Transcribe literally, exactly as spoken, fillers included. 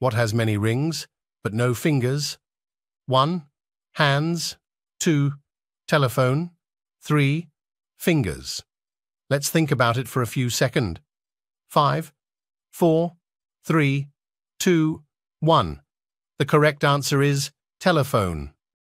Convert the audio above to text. What has many rings, but no fingers? one. Hands. two. Telephone. three. Fingers. Let's think about it for a few seconds. five. four. three. two. one. The correct answer is telephone.